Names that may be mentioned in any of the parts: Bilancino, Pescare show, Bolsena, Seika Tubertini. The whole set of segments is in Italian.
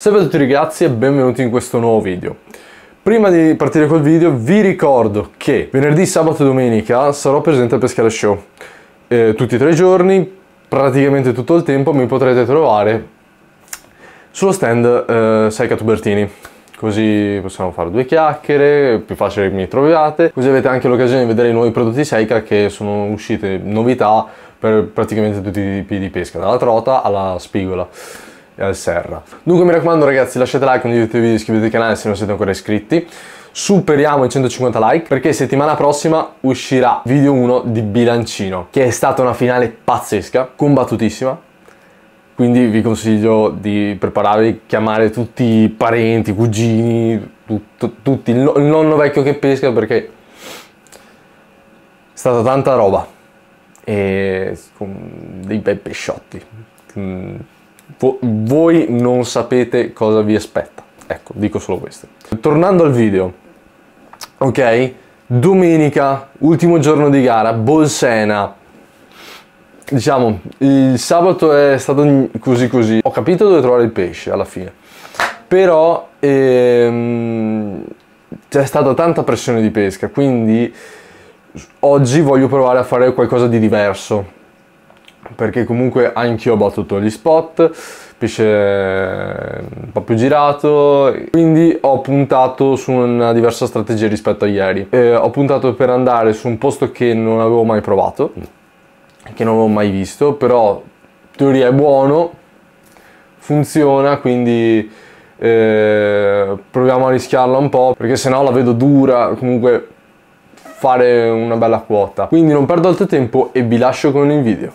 Salve a tutti ragazzi e benvenuti in questo nuovo video. Prima di partire col video vi ricordo che venerdì, sabato e domenica sarò presente al Pescare Show. Tutti e tre i giorni, praticamente tutto il tempo, mi potrete trovare sullo stand Seika Tubertini. Così possiamo fare due chiacchiere, più facile che mi troviate. Così avete anche l'occasione di vedere i nuovi prodotti Seika, che sono uscite novità per praticamente tutti i tipi di pesca, dalla trota alla spigola e al serra. Dunque mi raccomando ragazzi, lasciate like, condividete il video, iscrivetevi al canale se non siete ancora iscritti. Superiamo i 150 like perché settimana prossima uscirà video 1 di Bilancino, che è stata una finale pazzesca, combattutissima. Quindi vi consiglio di prepararvi, chiamare tutti i parenti, cugini, tutti, il nonno vecchio che pesca, perché è stata tanta roba e con dei bei pesciotti. Voi non sapete cosa vi aspetta, ecco, dico solo questo. Tornando al video, ok, domenica, ultimo giorno di gara, Bolsena. Diciamo, il sabato è stato così così, ho capito dove trovare il pesce alla fine, però c'è stata tanta pressione di pesca, quindi oggi voglio provare a fare qualcosa di diverso, perché comunque anch'io ho battuto gli spot, pesce un po' più girato, quindi ho puntato su una diversa strategia rispetto a ieri. Ho puntato per andare su un posto che non avevo mai provato, che non avevo mai visto, però in teoria è buono, funziona, quindi proviamo a rischiarla un po', perché se no la vedo dura comunque fare una bella quota. Quindi non perdo altro tempo e vi lascio con il video.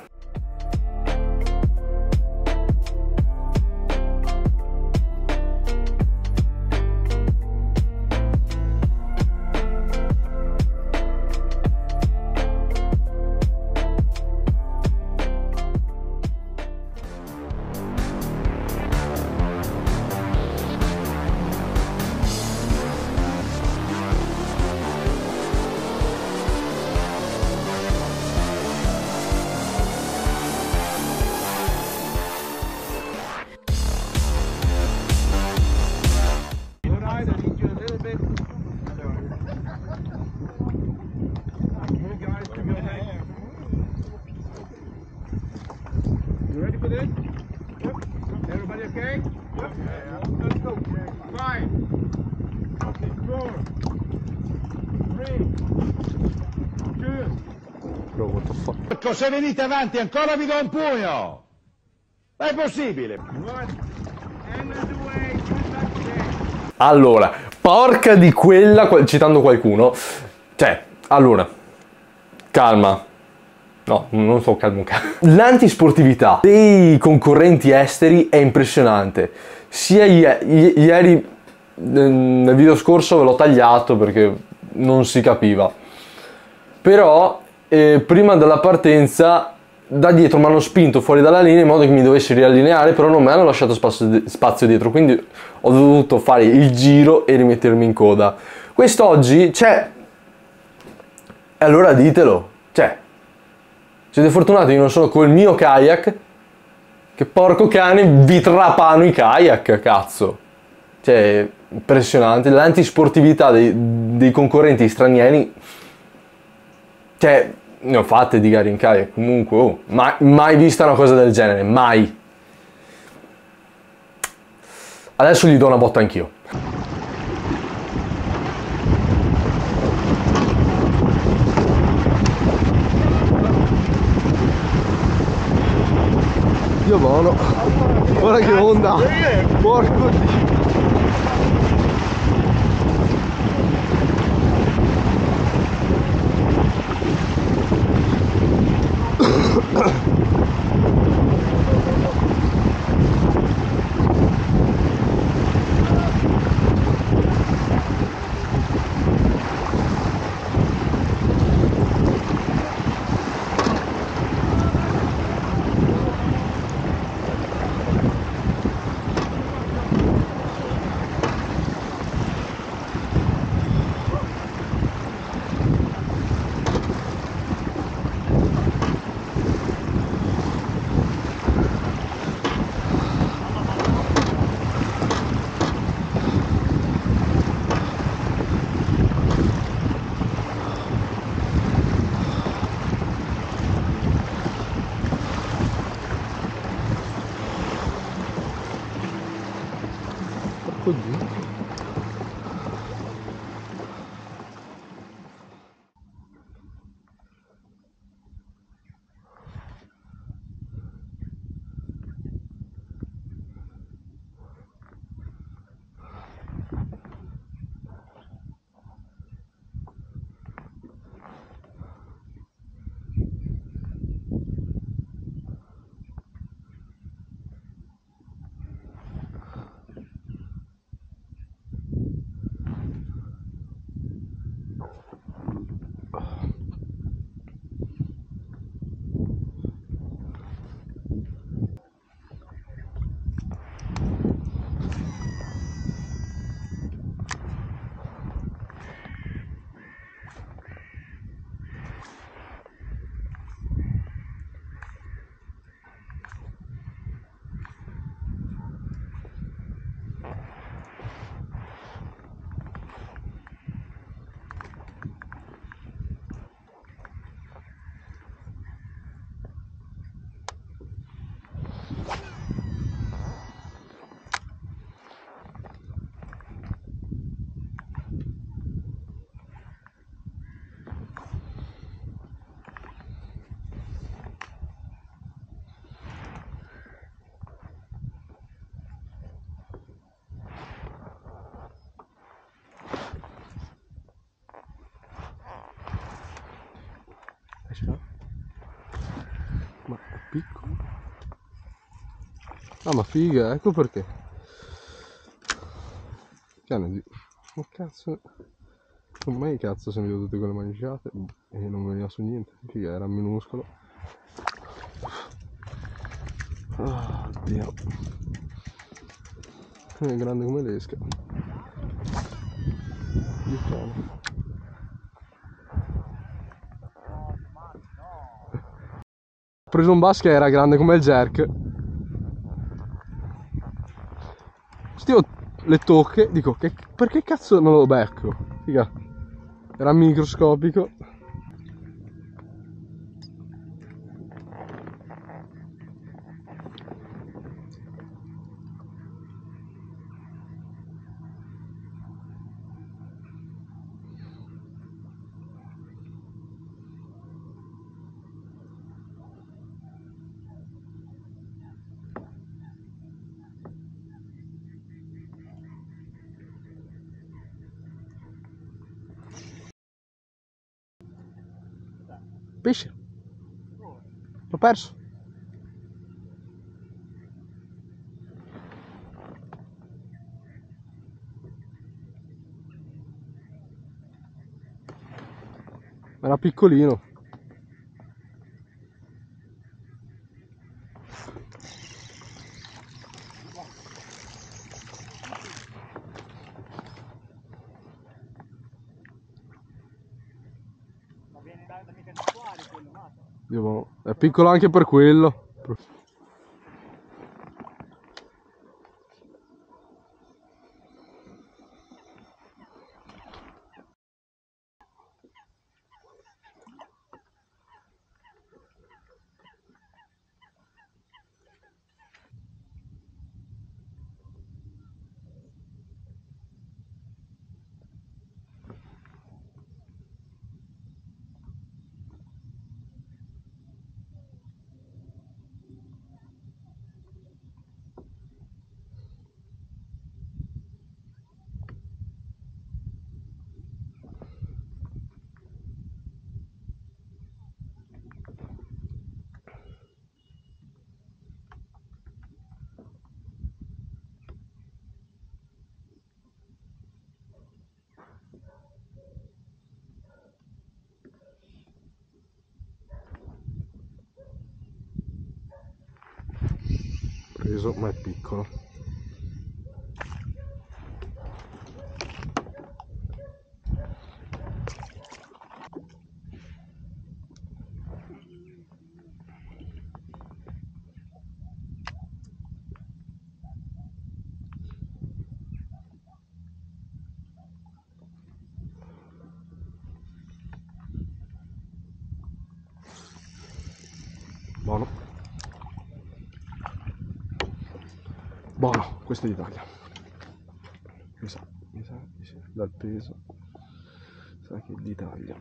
Se venite avanti ancora vi do un pugno! Ma è possibile! Allora, porca di quella, citando qualcuno, cioè, allora, calma. No, non so, calmo. L'antisportività dei concorrenti esteri è impressionante. Sia ieri, nel video scorso ve l'ho tagliato perché non si capiva. Però prima della partenza da dietro mi hanno spinto fuori dalla linea in modo che mi dovessi riallineare, però non mi hanno lasciato spazio dietro, quindi ho dovuto fare il giro e rimettermi in coda. Quest'oggi c'è, e allora ditelo, c'è. Siete fortunati, io non sono col mio kayak, che porco cane vi trapano i kayak, cazzo. Cioè, impressionante, l'antisportività dei concorrenti stranieri. Cioè, ne ho fatte di gare in kayak, comunque, oh, mai vista una cosa del genere, mai. Adesso gli do una botta anch'io. Dio buono, guarda che onda, porco Dio. così. Ma è piccolo. Ah, ma figa, ecco perché. Cane di... Ma cazzo. Non mai cazzo se mi vedo tutte quelle mangiate e non veniva su niente. Figa, era minuscolo. Ah, oddio. È grande come l'esca. Di cane. Ho preso un bass che era grande come il jerk. Stivo le tocche, dico che, perché cazzo non lo becco? Figa, era microscopico. Pesce, l'ho perso. Era piccolino. È piccolo anche per quello. Ma è piccolo. Buono. Buono, questo è d'Italia. mi sa che sì, dal peso sa che l'Italia.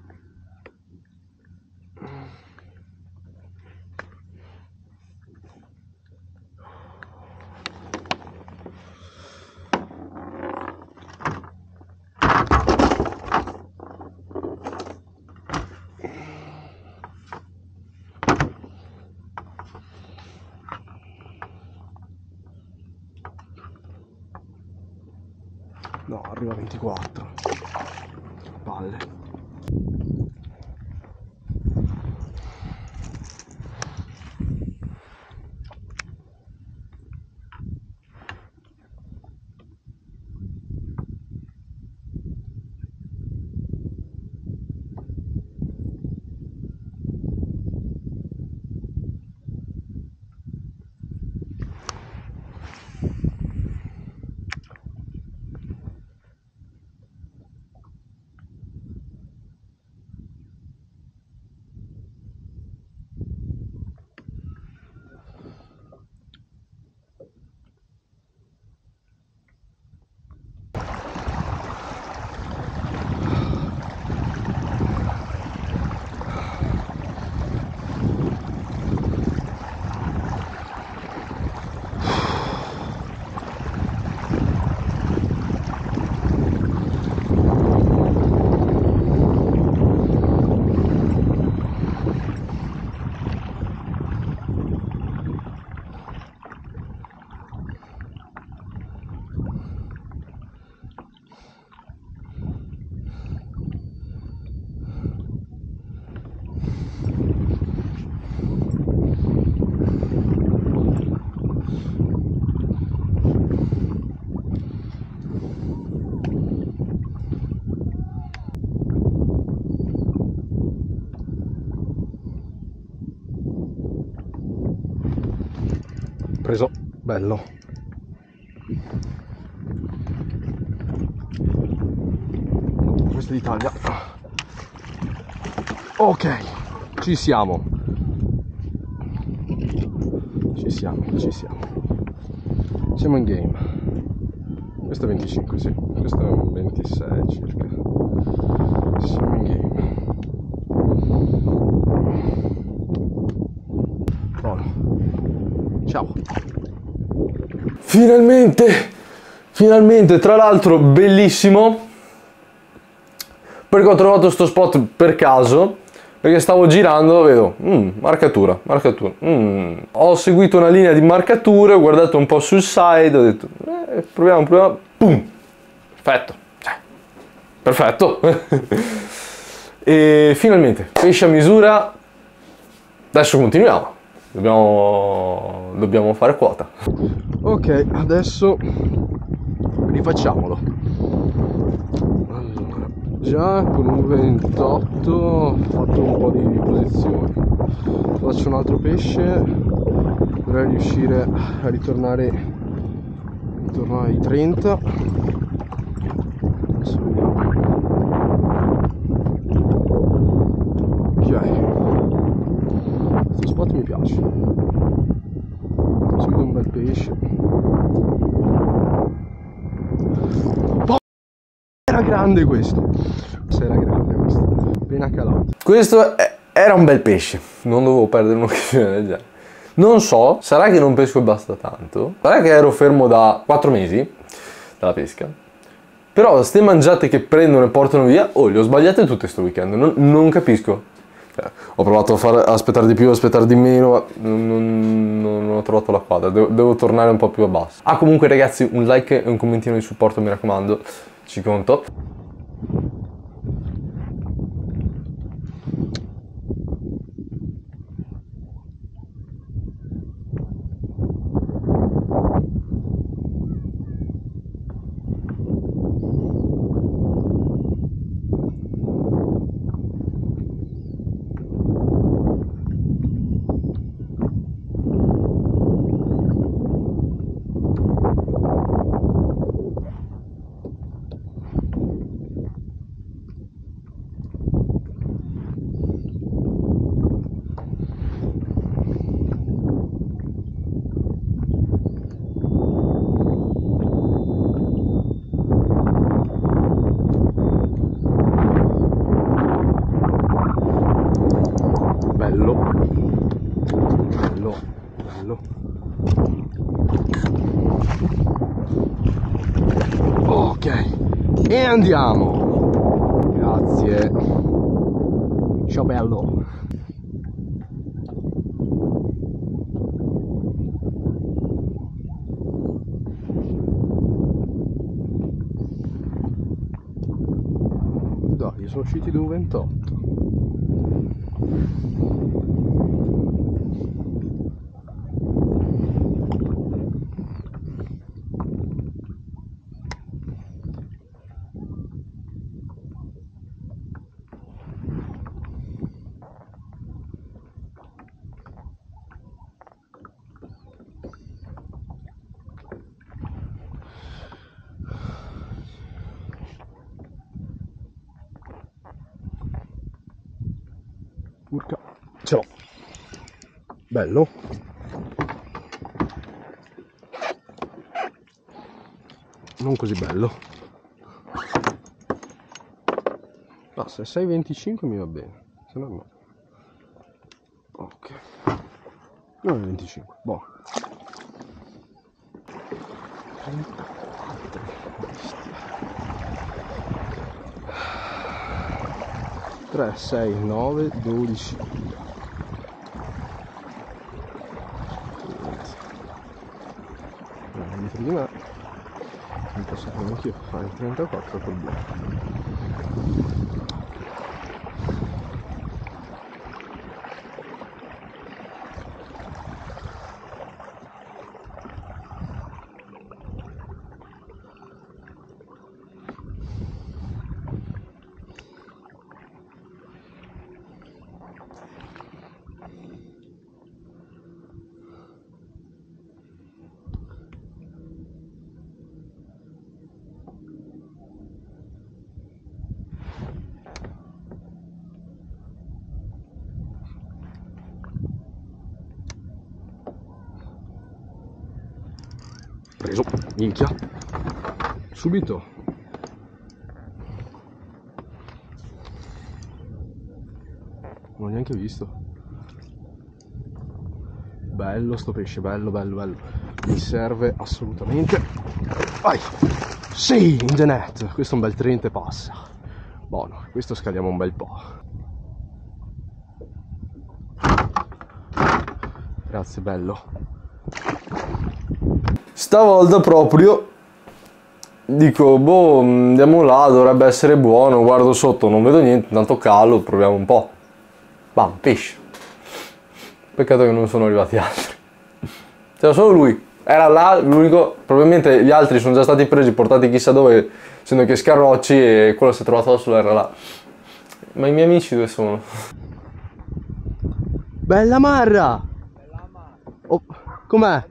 No, arriva a 24. Palle. Preso, bello. Questo è l'Italia. Ok, ci siamo. Ci siamo. Siamo in game. Questo è 25, sì. Questo è un 26 circa. Siamo in game. Buono. Ciao. Finalmente, tra l'altro bellissimo, perché ho trovato sto spot per caso, perché stavo girando, vedo marcatura, ho seguito una linea di marcature, ho guardato un po' sul side, ho detto proviamo, pum, perfetto. E finalmente pesce a misura. Adesso continuiamo, dobbiamo fare quota. Ok, adesso rifacciamolo. Allora, già con un 28 ho fatto un po' di posizioni. Faccio un altro pesce, dovrei riuscire a ritornare intorno ai 30. Adesso vediamo. Ok, questo spot mi piace. Subito un bel pesce. Era grande questo. Appena calato. Questo era un bel pesce. Non dovevo perdere un'occasione del genere. Non so, sarà che non pesco e basta tanto. Sarà che ero fermo da 4 mesi dalla pesca. Però ste mangiate che prendono e portano via, oh, le ho sbagliate tutte sto weekend. Non capisco. Ho provato a aspettare di più, aspettare di meno, ma non ho trovato la quadra. Devo tornare un po' più a basso. Comunque ragazzi, un like e un commentino di supporto, mi raccomando, ci conto. Ok, e andiamo. Grazie. Ciao bello. Dai, sono usciti 2,28. Urca, ce l'ho. Bello. Non così bello. No, se 6,25 mi va bene. Se no no. Ok. 9,25. Buono. Tre, sei, nove, 12. Dietro di me non posso fare anch'io, fare il 34 col blu. Preso, minchia, subito. Non l'ho neanche visto. Bello sto pesce, bello, bello, bello. Mi serve assolutamente. Vai! Sì, in the net. Questo è un bel 30 e passa. Buono, questo scaliamo un bel po'. Grazie, bello. Stavolta proprio dico, boh, andiamo là, dovrebbe essere buono, guardo sotto, non vedo niente, tanto calo, proviamo un po'. Bam, pesce. Peccato che non sono arrivati altri. C'era solo lui, era là l'unico, probabilmente gli altri sono già stati presi, portati chissà dove, essendo che scarrocci, e quello si è trovato da solo, era là. Ma i miei amici dove sono? Bella marra! Bella marra! Oh, com'è?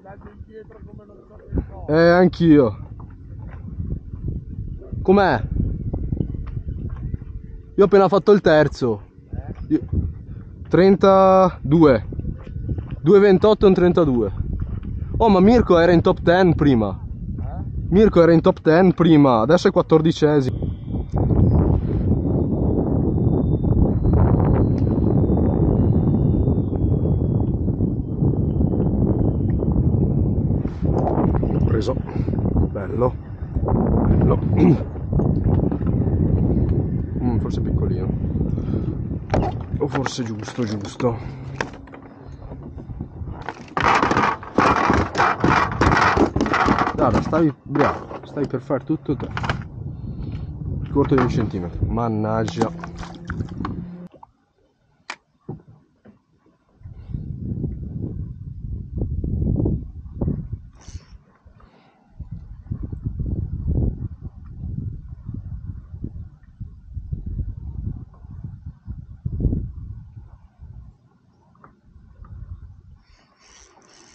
Anch'io. Com'è? Io ho appena fatto il terzo. 32. 2,28 e un 32. Oh, ma Mirko era in top 10 prima. Mirko era in top 10 prima, adesso è 14esimo. Bello, bello. Forse piccolino. O forse giusto, giusto. Guarda, stavi bravo, stai per fare tutto te. Corto di 1 centimetro. Mannaggia.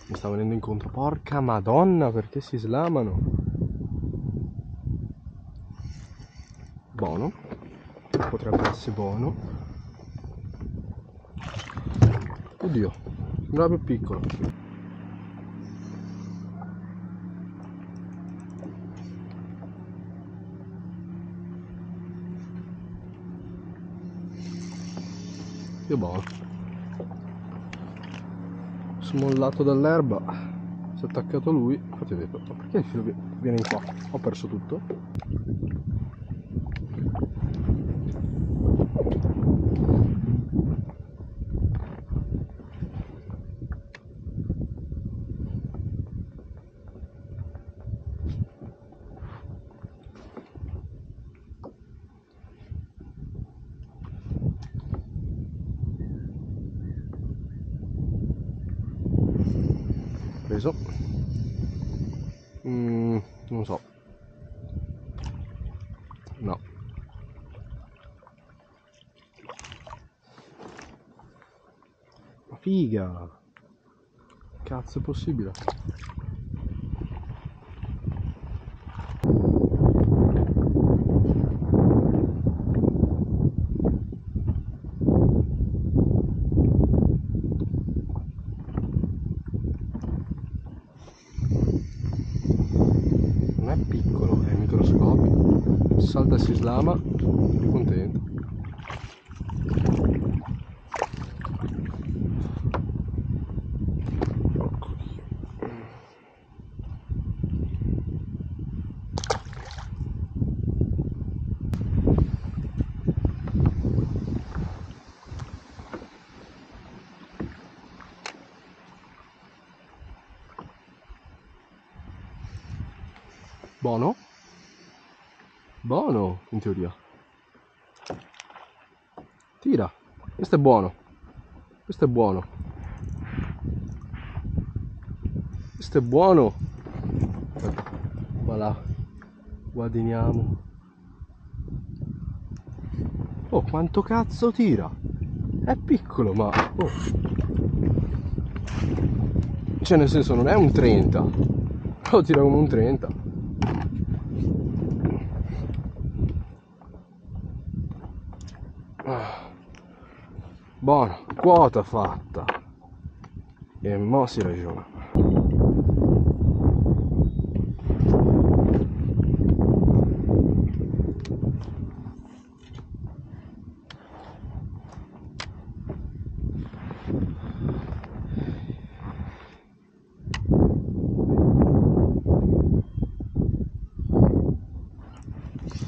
Mi sta venendo incontro, porca madonna, perché si slamano? Buono, potrebbe essere buono. Oddio, sembrava più piccolo. Che buono. Smollato dall'erba. si è attaccato lui, infatti ho detto, ma perché il filo viene qua? Ho perso tutto. Preso, non so, no, ma figa, cazzo è possibile? Salta e si slama, più contento. Buono? Buono, in teoria. Tira. Questo è buono. Questo è buono. Questo è buono. Voilà. Guadagniamo. Oh, quanto cazzo tira. È piccolo, ma... Oh. Cioè, nel senso, non è un 30. Però tira come un 30. Buono, quota fatta. E mo si ragiona.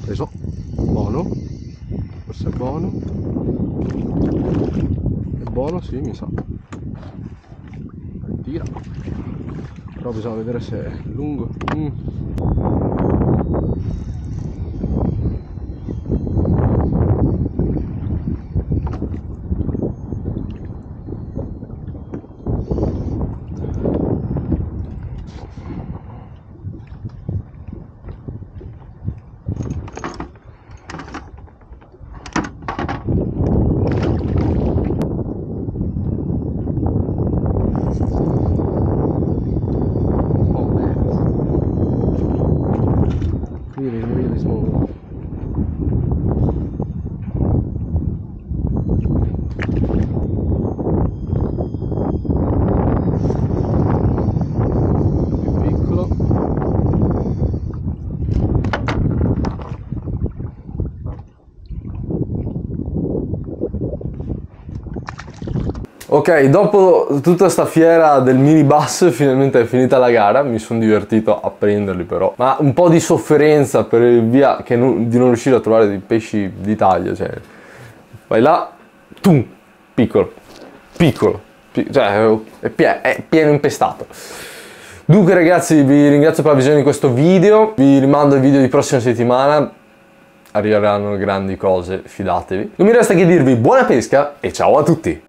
Preso, buono, forse è buono. Buono, sì, mi sa. Tira. Però bisogna vedere se è lungo. Ok, dopo tutta sta fiera del minibus finalmente è finita la gara, mi sono divertito a prenderli però, ma un po' di sofferenza per il via che di non riuscire a trovare dei pesci di taglia, cioè vai là, tum, piccolo, piccolo, cioè è pieno impestato. Dunque ragazzi, vi ringrazio per la visione di questo video, vi rimando ai video di prossima settimana, arriveranno grandi cose, fidatevi. Non mi resta che dirvi buona pesca e ciao a tutti!